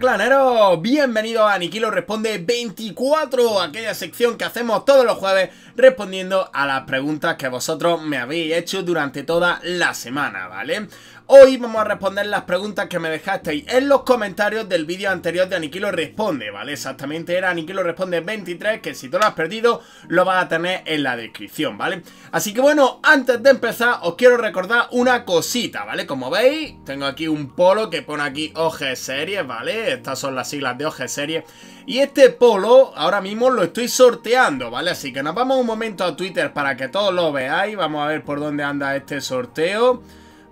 Hola claneros, bienvenidos a Anikilo Responde 24, aquella sección que hacemos todos los jueves respondiendo a las preguntas que vosotros me habéis hecho durante toda la semana, ¿vale? Hoy vamos a responder las preguntas que me dejasteis en los comentarios del vídeo anterior de Anikilo Responde, ¿vale? Exactamente era Anikilo Responde 23, que si tú lo has perdido, lo vas a tener en la descripción, ¿vale? Así que bueno, antes de empezar, os quiero recordar una cosita, ¿vale? Como veis, tengo aquí un polo que pone aquí OG Series, ¿vale? Estas son las siglas de OG Series. Y este polo, ahora mismo lo estoy sorteando, ¿vale? Así que nos vamos un momento a Twitter para que todos lo veáis. Vamos a ver por dónde anda este sorteo.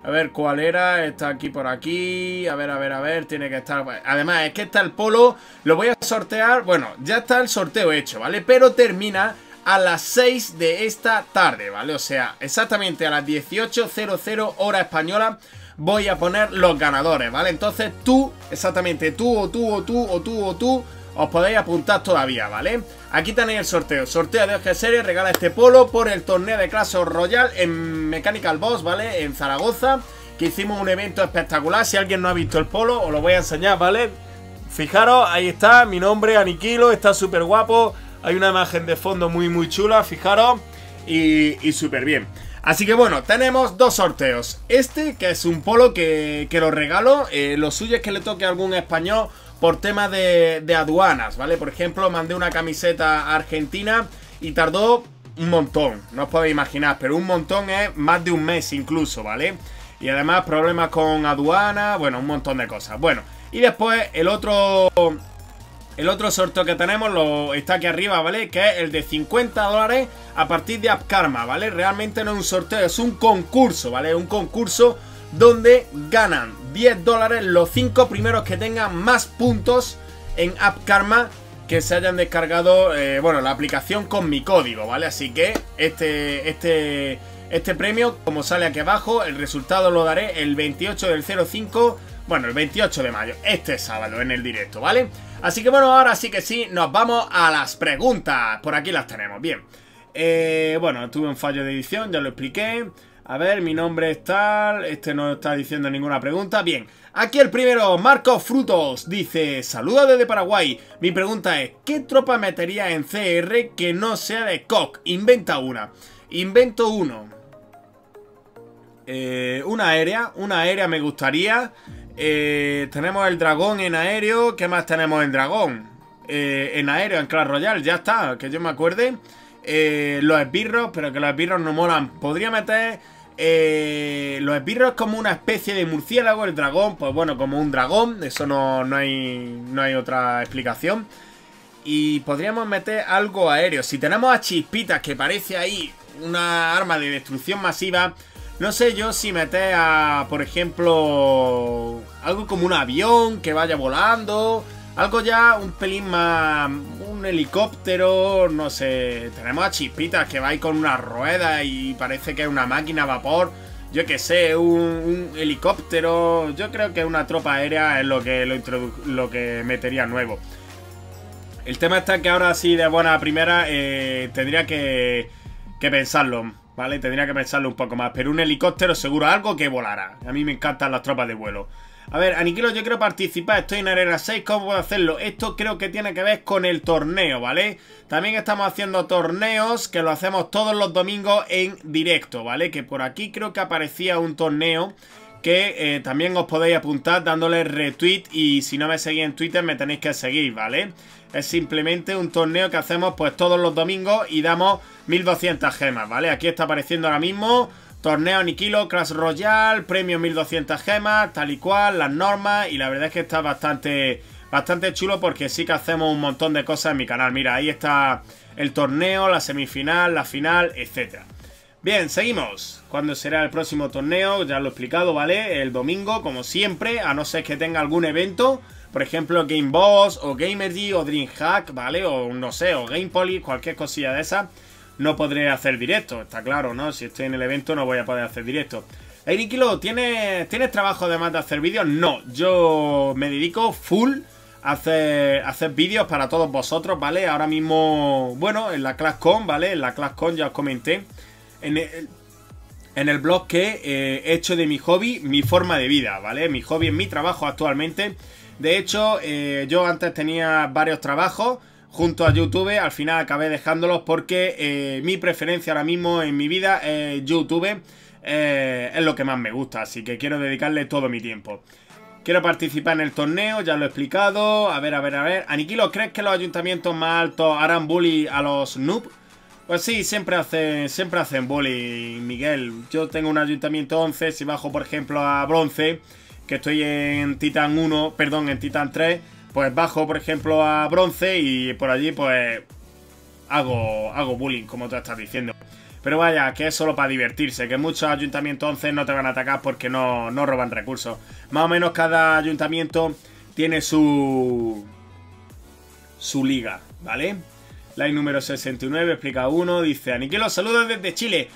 A ver cuál era, está aquí por aquí, a ver, tiene que estar... Además es que está el polo, lo voy a sortear, bueno, ya está el sorteo hecho, ¿vale? Pero termina a las 6 de esta tarde, ¿vale? O sea, exactamente a las 18:00 hora española voy a poner los ganadores, ¿vale? Entonces tú, exactamente tú, os podéis apuntar todavía, ¿vale? Aquí tenéis el sorteo. Sorteo de OG Series, regala este polo por el torneo de Clash Royale en Mechanical Boss, ¿vale? En Zaragoza, que hicimos un evento espectacular. Si alguien no ha visto el polo, os lo voy a enseñar, ¿vale? Fijaros, ahí está, mi nombre, Anikilo, está súper guapo. Hay una imagen de fondo muy chula, fijaros, y súper bien. Así que bueno, tenemos dos sorteos. Este, que es un polo que lo regalo. Lo suyo es que le toque a algún español por tema de aduanas, ¿vale? Por ejemplo, mandé una camiseta a Argentina y tardó un montón, no os podéis imaginar, pero un montón es más de un mes incluso, ¿vale? Y además problemas con aduanas, bueno, un montón de cosas. Bueno, y después el otro sorteo que tenemos está aquí arriba, ¿vale? Que es el de $50 a partir de App Karma, ¿vale? Realmente no es un sorteo, es un concurso, ¿vale? Un concurso donde ganan $10 los 5 primeros que tengan más puntos en App Karma, que se hayan descargado, bueno, la aplicación con mi código, ¿vale? Así que este premio, como sale aquí abajo, el resultado lo daré el 28/05, bueno, el 28 de mayo, este sábado en el directo, ¿vale? Así que bueno, ahora sí que sí, nos vamos a las preguntas, por aquí las tenemos, bien. Bueno, tuve un fallo de edición, ya lo expliqué. A ver, mi nombre es tal, este no está diciendo ninguna pregunta. Bien, aquí el primero, Marcos Frutos, dice: saludos desde Paraguay. Mi pregunta es, ¿qué tropa metería en CR que no sea de COC? Inventa una. Invento uno. Una aérea me gustaría. Tenemos el dragón en aéreo. ¿Qué más tenemos en dragón? En aéreo, en Clash Royale, ya está, que yo me acuerde. Los esbirros, pero que los esbirros no molan. Podría meter... los esbirros como una especie de murciélago. El dragón, pues bueno, como un dragón. Eso no hay otra explicación. Y podríamos meter algo aéreo. Si tenemos a Chispitas, que parece ahí una arma de destrucción masiva, no sé yo si meter a, por ejemplo, algo como un avión que vaya volando, algo ya un pelín más, un helicóptero, no sé. Tenemos a Chispitas que va ahí con una rueda y parece que es una máquina a vapor. Yo qué sé, un helicóptero. Yo creo que una tropa aérea es lo que metería nuevo. El tema está que ahora sí, de buena primera, tendría que pensarlo, ¿vale? Tendría que pensarlo un poco más. Pero un helicóptero seguro, algo que volara. A mí me encantan las tropas de vuelo. A ver, Anikilo, yo quiero participar, estoy en Arena 6, ¿cómo puedo hacerlo? Esto creo que tiene que ver con el torneo, ¿vale? También estamos haciendo torneos que lo hacemos todos los domingos en directo, ¿vale? Que por aquí creo que aparecía un torneo que también os podéis apuntar dándole retweet, y si no me seguís en Twitter me tenéis que seguir, ¿vale? Es simplemente un torneo que hacemos pues todos los domingos y damos 1200 gemas, ¿vale? Aquí está apareciendo ahora mismo... Torneo Anikilo, Clash Royale, premio 1200 gemas, tal y cual, las normas. Y la verdad es que está bastante chulo, porque sí que hacemos un montón de cosas en mi canal. Mira, ahí está el torneo, la semifinal, la final, etc. Bien, seguimos. ¿Cuándo será el próximo torneo? Ya lo he explicado, ¿vale? El domingo, como siempre, a no ser que tenga algún evento. Por ejemplo, Game Boss o Gamergy o DreamHack, ¿vale? O no sé, o GamePoly, cualquier cosilla de esas. No podré hacer directo, está claro, ¿no? Si estoy en el evento no voy a poder hacer directo. Anikilo, ¿tienes trabajo además de hacer vídeos? No, yo me dedico full a hacer vídeos para todos vosotros, ¿vale? Ahora mismo, bueno, en la ClashCon, ¿vale? En la ClashCon ya os comenté en el blog que he hecho de mi hobby mi forma de vida, ¿vale? Mi hobby es mi trabajo actualmente. De hecho, yo antes tenía varios trabajos junto a YouTube. Al final acabé dejándolos porque mi preferencia ahora mismo en mi vida es YouTube. Es lo que más me gusta, así que quiero dedicarle todo mi tiempo. Quiero participar en el torneo, ya lo he explicado. A ver. Anikilo, ¿crees que los ayuntamientos más altos harán bullying a los noob? Pues sí, siempre hacen bullying, Miguel. Yo tengo un ayuntamiento 11, si bajo por ejemplo a bronce, que estoy en Titan 1, perdón, en Titan 3, pues bajo por ejemplo a bronce y por allí pues hago bullying, como tú estás diciendo. Pero vaya, que es solo para divertirse, que muchos ayuntamientos 11 no te van a atacar porque no roban recursos. Más o menos cada ayuntamiento tiene su liga, ¿vale? Like número 69, explica uno, dice: Anikilo, saludos desde Chile.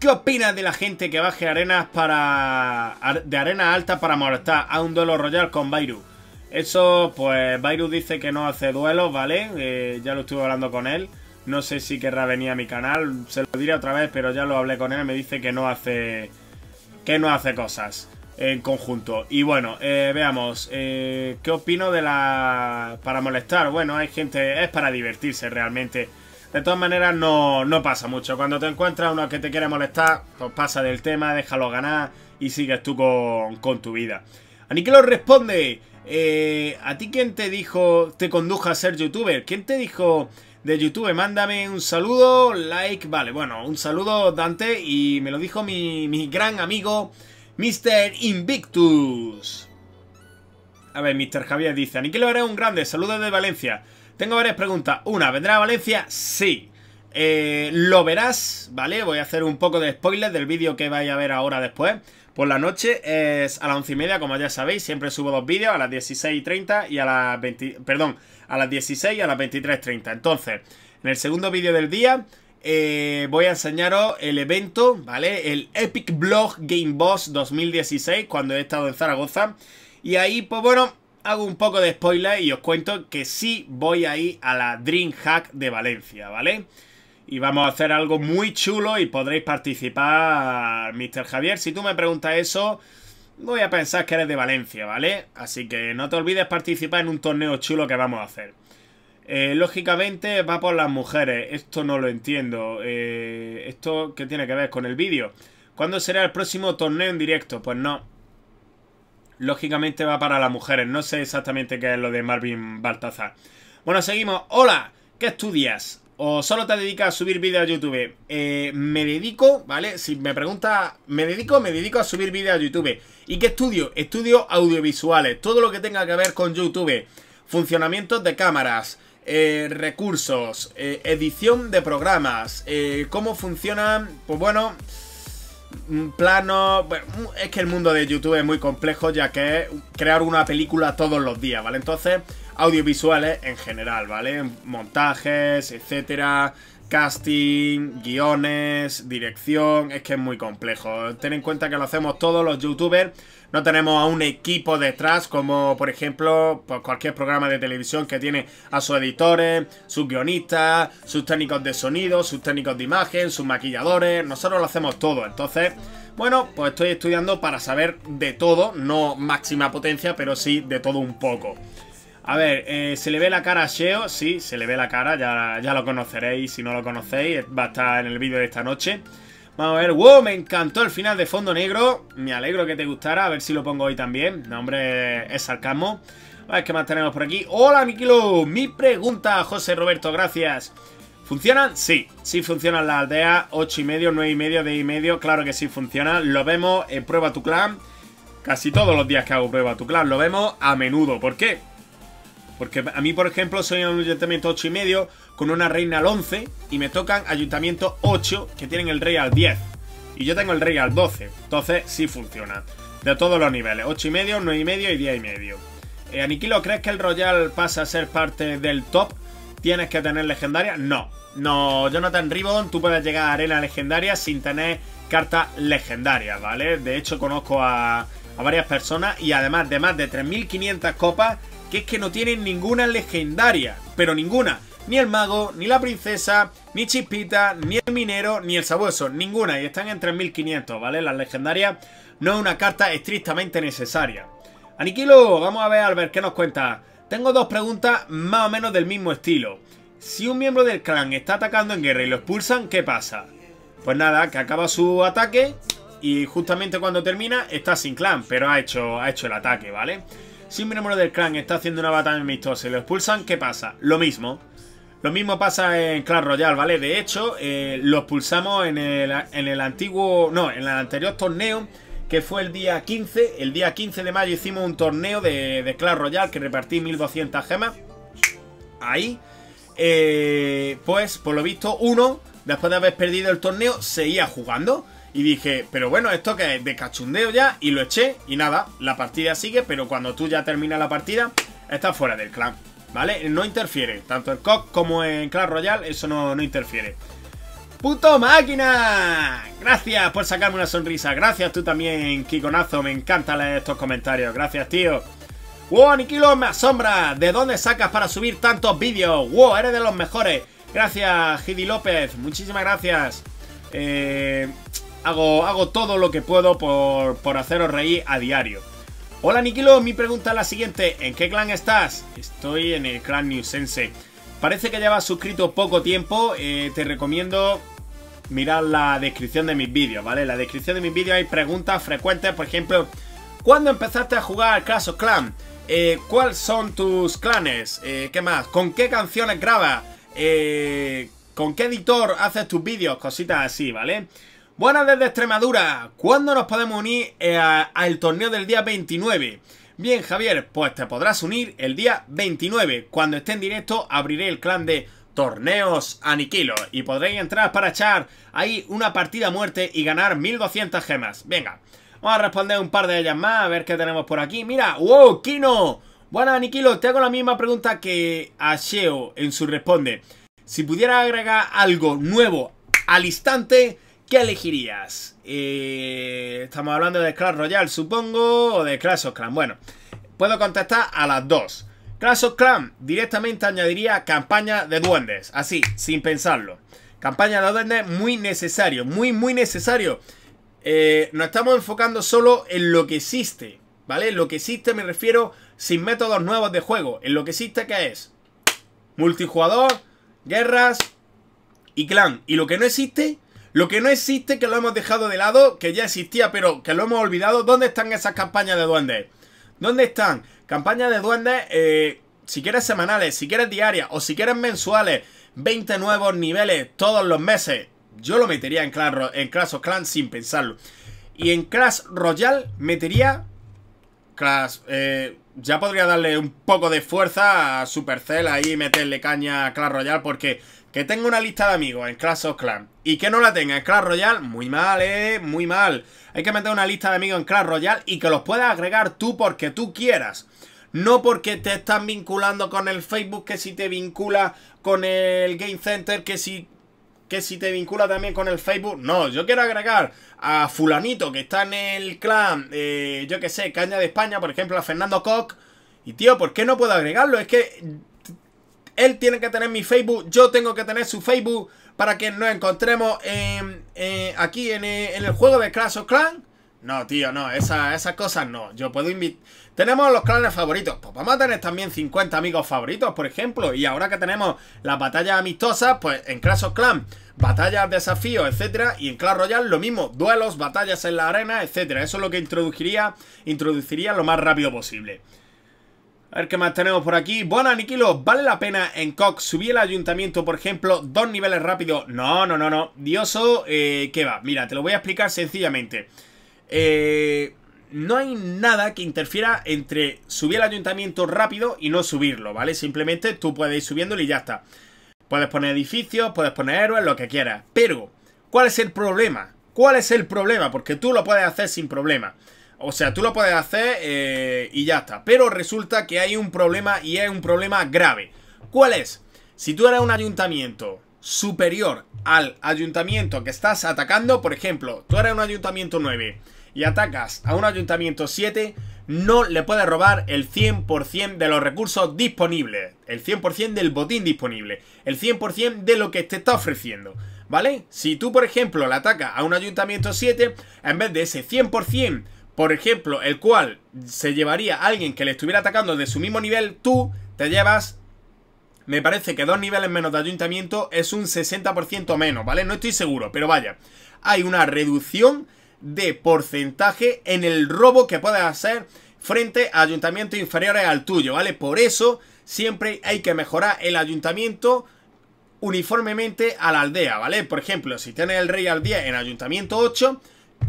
¿Qué opinas de la gente que baje arenas de arena alta para molestar a un duelo royal con Byru? Eso, pues Byru dice que no hace duelos, ¿vale? Ya lo estuve hablando con él. No sé si querrá venir a mi canal, se lo diré otra vez, pero ya lo hablé con él, me dice que no hace cosas en conjunto. Y bueno, veamos, ¿qué opino de la... para molestar? Bueno, hay gente, es para divertirse realmente. De todas maneras, no pasa mucho. Cuando te encuentras uno que te quiere molestar, pues pasa del tema, déjalo ganar y sigues tú con tu vida. Anikilo responde, ¿a ti quién te dijo, te condujo a ser youtuber? ¿Quién te dijo... de YouTube? Mándame un saludo, like, vale, bueno, un saludo, Dante, y me lo dijo mi gran amigo Mr. Invictus. A ver, Mr. Javier dice: Anikilo, eres un grande, saludos de Valencia. Tengo varias preguntas. Una, ¿vendrá a Valencia? Sí. Lo verás, ¿vale? Voy a hacer un poco de spoiler del vídeo que vais a ver ahora después. Por la noche es a las 11:30, como ya sabéis, siempre subo dos vídeos, a las 16:30 y a las 20... Perdón, a las 16 y a las 23:30. Entonces, en el segundo vídeo del día voy a enseñaros el evento, ¿vale? El Epic Blog Game Boss 2016, cuando he estado en Zaragoza. Y ahí, pues bueno, hago un poco de spoiler y os cuento que sí voy a ir a la DreamHack de Valencia, ¿vale? Y vamos a hacer algo muy chulo y podréis participar, Mr. Javier. Si tú me preguntas eso, voy a pensar que eres de Valencia, ¿vale? Así que no te olvides participar en un torneo chulo que vamos a hacer. Lógicamente va por las mujeres. Esto no lo entiendo. ¿Esto qué tiene que ver con el vídeo? ¿Cuándo será el próximo torneo en directo? Pues no. Lógicamente va para las mujeres. No sé exactamente qué es lo de Marvin Baltazar. Bueno, seguimos. Hola, ¿qué estudias? ¿O solo te dedicas a subir vídeos a YouTube? Me dedico, ¿vale? Si me preguntas, me dedico a subir vídeos a YouTube. ¿Y qué estudio? Estudio audiovisuales. Todo lo que tenga que ver con YouTube. Funcionamientos de cámaras, recursos, edición de programas, cómo funcionan, pues bueno, planos... Bueno, es que el mundo de YouTube es muy complejo, ya que es crear una película todos los días, ¿vale? Entonces... audiovisuales en general, ¿vale? Montajes, etcétera, casting, guiones, dirección... Es que es muy complejo. Ten en cuenta que lo hacemos todos los youtubers. No tenemos a un equipo detrás como, por ejemplo, pues cualquier programa de televisión que tiene a sus editores, sus guionistas, sus técnicos de sonido, sus técnicos de imagen, sus maquilladores... Nosotros lo hacemos todo. Entonces, bueno, pues estoy estudiando para saber de todo. No máxima potencia, pero sí de todo un poco. A ver, ¿se le ve la cara a Sheo? Sí, se le ve la cara, ya lo conoceréis. Si no lo conocéis, va a estar en el vídeo de esta noche. Vamos a ver, wow, me encantó el final de Fondo Negro. Me alegro que te gustara, a ver si lo pongo hoy también. No, hombre, es sarcasmo. A ver, ¿qué más tenemos por aquí? Hola, Anikilo, mi pregunta, José Roberto, gracias. ¿Funcionan? Sí, sí funcionan las aldeas, 8,5, 9,5, 10,5, claro que sí funcionan. Lo vemos en Prueba Tu Clan. Casi todos los días que hago Prueba Tu Clan, lo vemos a menudo. ¿Por qué? Porque a mí, por ejemplo, soy en un ayuntamiento 8,5 con una reina al 11 y me tocan ayuntamientos 8 que tienen el rey al 10. Y yo tengo el rey al 12. Entonces sí funciona. De todos los niveles. 8,5, 9,5 y 10,5. Anikilo, ¿crees que el Royal pasa a ser parte del top? ¿Tienes que tener legendaria? No. No, Jonathan Ribbon, tú puedes llegar a arena legendaria sin tener cartas legendarias, ¿vale? De hecho, conozco a varias personas y además de más de 3.500 copas... que es que no tienen ninguna legendaria, pero ninguna, ni el mago, ni la princesa, ni Chispita, ni el minero, ni el sabueso, ninguna, y están en 3.500, ¿vale? Las legendarias no es una carta estrictamente necesaria. Anikilo, vamos a ver qué nos cuenta. Tengo dos preguntas más o menos del mismo estilo. Si un miembro del clan está atacando en guerra y lo expulsan, ¿qué pasa? Pues nada, que acaba su ataque y justamente cuando termina está sin clan, pero ha hecho el ataque, ¿vale? Si un miembro del clan está haciendo una batalla amistosa y lo expulsan, ¿qué pasa? Lo mismo. Lo mismo pasa en Clash Royale, ¿vale? De hecho, lo expulsamos en el anterior torneo, que fue el día 15. El día 15 de mayo hicimos un torneo de Clash Royale que repartí 1200 gemas. Ahí. Pues, por lo visto, uno, después de haber perdido el torneo, seguía jugando. Y dije, pero bueno, esto que es de cachondeo ya. Y lo eché y nada, la partida sigue, pero cuando tú ya terminas la partida, estás fuera del clan. ¿Vale? No interfiere. Tanto en CoC como en Clash Royale, eso no interfiere. ¡Puto máquina! Gracias por sacarme una sonrisa. Gracias tú también, Kikonazo. Me encantan estos comentarios. Gracias, tío. ¡Wow, Anikilo, me asombra! ¿De dónde sacas para subir tantos vídeos? ¡Wow, eres de los mejores! Gracias, Gidi López. Muchísimas gracias. Hago todo lo que puedo por haceros reír a diario. Hola Anikilo, mi pregunta es la siguiente, ¿en qué clan estás? Estoy en el clan Newsense. Parece que llevas suscrito poco tiempo, te recomiendo mirar la descripción de mis vídeos, ¿vale? En la descripción de mis vídeos hay preguntas frecuentes, por ejemplo, ¿cuándo empezaste a jugar Clash of Clans? ¿Cuáles son tus clanes? ¿Qué más? ¿Con qué canciones grabas? ¿Con qué editor haces tus vídeos? Cositas así, ¿vale? Buenas desde Extremadura, ¿cuándo nos podemos unir al torneo del día 29? Bien Javier, pues te podrás unir el día 29, cuando esté en directo abriré el clan de Torneos Anikilo y podréis entrar para echar ahí una partida a muerte y ganar 1200 gemas. Venga, vamos a responder un par de ellas más, a ver qué tenemos por aquí. Mira, wow, Kino, buenas Anikilo, te hago la misma pregunta que a Sheo en su responde. Si pudiera agregar algo nuevo al instante, ¿qué elegirías? Estamos hablando de Clash Royale, supongo, o de Clash of Clans. Bueno, puedo contestar a las dos. Clash of Clans, directamente añadiría campaña de duendes, así, sin pensarlo. Campaña de duendes, muy necesario, muy necesario. Nos estamos enfocando solo en lo que existe, ¿vale? Lo que existe me refiero sin métodos nuevos de juego. En lo que existe, ¿qué es? Multijugador, guerras y clan. Y lo que no existe... Lo que no existe, que lo hemos dejado de lado, que ya existía, pero que lo hemos olvidado. ¿Dónde están esas campañas de duendes? ¿Dónde están? Campañas de duendes, si quieres semanales, si quieres diarias o si quieres mensuales. 20 nuevos niveles todos los meses. Yo lo metería en Clash of Clans sin pensarlo. Y en Clash Royale metería... ya podría darle un poco de fuerza a Supercell ahí y meterle caña a Clash Royale porque... Que tenga una lista de amigos en Clash of Clans y que no la tenga en Clash Royale, muy mal, muy mal. Hay que meter una lista de amigos en Clash Royale y que los puedas agregar tú porque tú quieras. No porque te están vinculando con el Facebook, que si te vincula con el Game Center, que si te vincula también con el Facebook. No, yo quiero agregar a fulanito que está en el clan, yo que sé, Caña de España, por ejemplo, a Fernando Koch. Y tío, ¿por qué no puedo agregarlo? Es que... Él tiene que tener mi Facebook, yo tengo que tener su Facebook para que nos encontremos aquí en el juego de Clash of Clans. No, tío, no, esas cosas no. Yo puedo invitar... Tenemos los clanes favoritos, pues vamos a tener también 50 amigos favoritos, por ejemplo. Y ahora que tenemos las batallas amistosas, pues en Clash of Clans, batallas, desafíos, etcétera. Y en Clash Royale lo mismo, duelos, batallas en la arena, etcétera. Eso es lo que introduciría lo más rápido posible. A ver qué más tenemos por aquí. Bueno, Anikilo, ¿vale la pena en CoC subir el ayuntamiento, por ejemplo, 2 niveles rápidos? No. Dioso, ¿qué va? Mira, te lo voy a explicar sencillamente. No hay nada que interfiera entre subir el ayuntamiento rápido y no subirlo, ¿vale? Simplemente tú puedes ir subiéndolo y ya está. Puedes poner edificios, puedes poner héroes, lo que quieras. Pero, ¿cuál es el problema? ¿Cuál es el problema? Porque tú lo puedes hacer sin problema. O sea, tú lo puedes hacer y ya está. Pero resulta que hay un problema y es un problema grave. ¿Cuál es? Si tú eres un ayuntamiento superior al ayuntamiento que estás atacando, por ejemplo, tú eres un ayuntamiento 9 y atacas a un ayuntamiento 7, no le puedes robar el 100% de los recursos disponibles, el 100% del botín disponible, el 100% de lo que te está ofreciendo, ¿vale? Si tú, por ejemplo, le atacas a un ayuntamiento 7, en vez de ese 100%, por ejemplo, el cual se llevaría a alguien que le estuviera atacando de su mismo nivel, tú te llevas, me parece que 2 niveles menos de ayuntamiento es un 60% menos, ¿vale? No estoy seguro, pero vaya, hay una reducción de porcentaje en el robo que puedes hacer frente a ayuntamientos inferiores al tuyo, ¿vale? Por eso siempre hay que mejorar el ayuntamiento uniformemente a la aldea, ¿vale? Por ejemplo, si tienes el rey al 10 en ayuntamiento 8...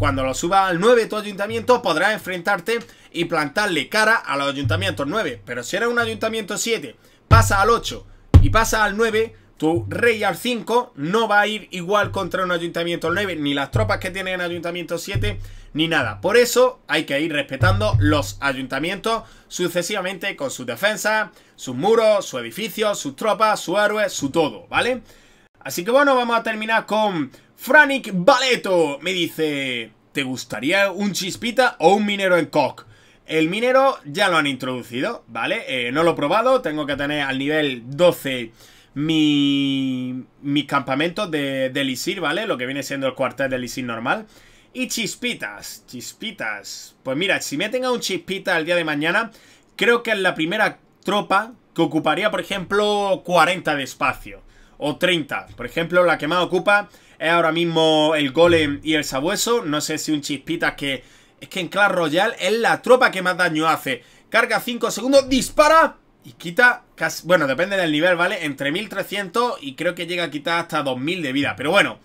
cuando lo suba al 9 tu ayuntamiento podrás enfrentarte y plantarle cara a los ayuntamientos 9. Pero si eres un ayuntamiento 7, pasa al 8 y pasa al 9, tu rey al 5 no va a ir igual contra un ayuntamiento 9, ni las tropas que tienen en ayuntamiento 7, ni nada. Por eso hay que ir respetando los ayuntamientos sucesivamente con sus defensas, sus muros, sus edificios, sus tropas, sus héroes, su todo, ¿vale? Así que bueno, vamos a terminar con Franik Baleto. Me dice, ¿te gustaría un chispita o un minero en CoC? El minero ya lo han introducido, ¿vale? No lo he probado, tengo que tener al nivel 12 mis campamentos de Elixir, ¿vale? Lo que viene siendo el cuartel de Elixir normal. Y chispitas, chispitas. Pues mira, si me tenga un chispita el día de mañana, creo que es la primera tropa que ocuparía, por ejemplo, 40 de espacio. O 30, por ejemplo, la que más ocupa es ahora mismo el golem y el sabueso. No sé si un chispita que... es que en Clash Royale es la tropa que más daño hace. Carga 5 segundos, dispara y quita casi... bueno, depende del nivel, ¿vale? Entre 1300 y creo que llega a quitar hasta 2000 de vida. Pero bueno,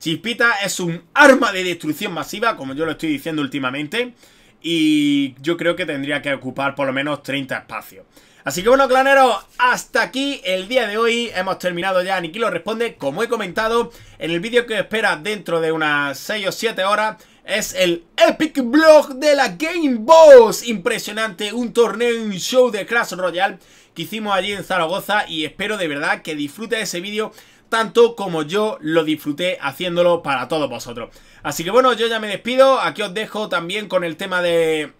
chispita es un arma de destrucción masiva, como yo lo estoy diciendo últimamente. Y yo creo que tendría que ocupar por lo menos 30 espacios. Así que bueno, claneros, hasta aquí el día de hoy. Hemos terminado ya Anikilo Responde. Como he comentado, en el vídeo que os espera dentro de unas 6 o 7 horas es el Epic Blog de la Game Boss. Impresionante, un torneo, un show de Clash Royale que hicimos allí en Zaragoza, y espero de verdad que disfrutes ese vídeo tanto como yo lo disfruté haciéndolo para todos vosotros. Así que bueno, yo ya me despido. Aquí os dejo también con el tema de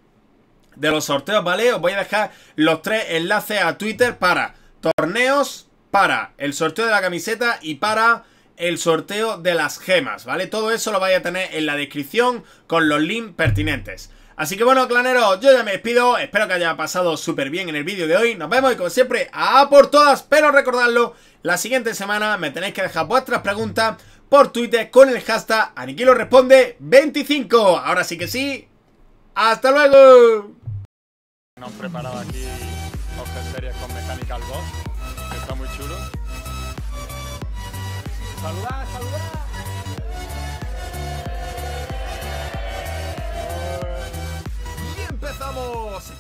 los sorteos, ¿vale? Os voy a dejar los 3 enlaces a Twitter para torneos, para el sorteo de la camiseta y para el sorteo de las gemas, ¿vale? Todo eso lo vais a tener en la descripción con los links pertinentes. Así que bueno, claneros, yo ya me despido. Espero que haya pasado súper bien en el vídeo de hoy. Nos vemos y como siempre, a por todas. Pero recordadlo, la siguiente semana me tenéis que dejar vuestras preguntas por Twitter con el hashtag anikiloresponde25. Ahora sí que sí. ¡Hasta luego! Nos han preparado aquí Open Series con Mechanical Boss, que está muy chulo. ¡Saludad, saludad! ¡Y empezamos!